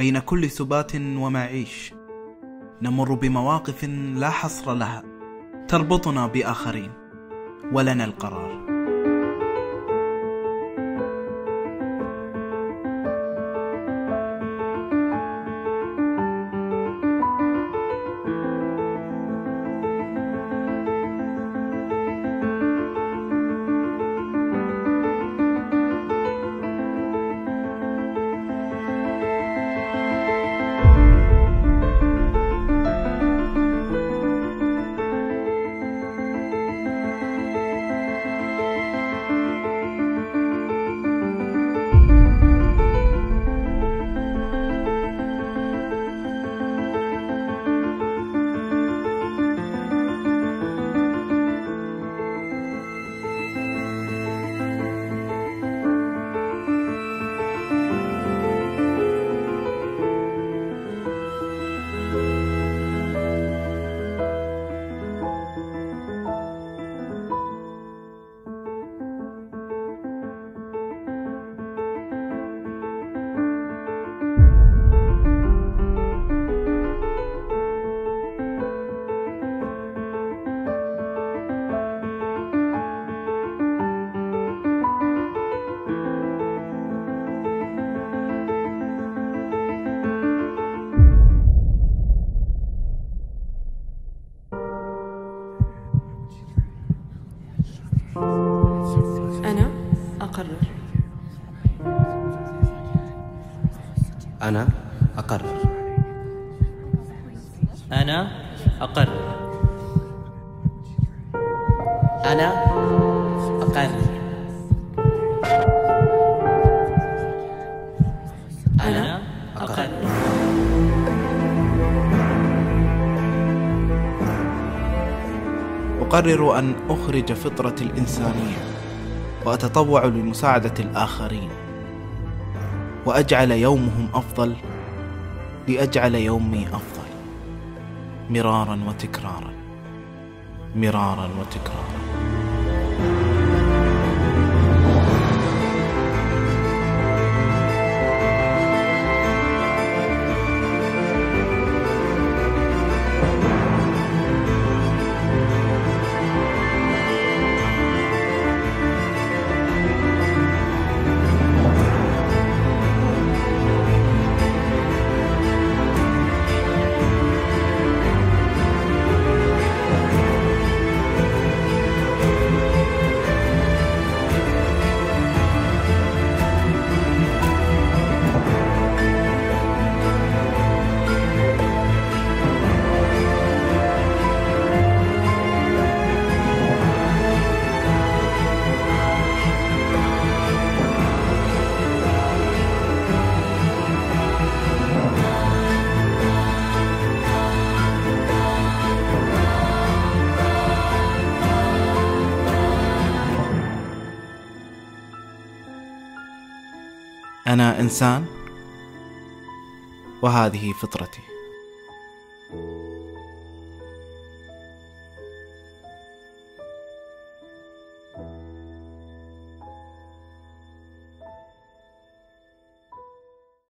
بين كل سبات ومعيش، نمر بمواقف لا حصر لها تربطنا بآخرين ولنا القرار. أنا أقرر. أنا أقرر. أنا أقرر. أنا أقرر. أنا أقرر. أقرر أن أخرج فطرة الإنسانية وأتطوع لمساعدة الآخرين وأجعل يومهم أفضل لأجعل يومي أفضل، مرارا وتكرارا، مرارا وتكرارا. أنا إنسان وهذه فطرتي.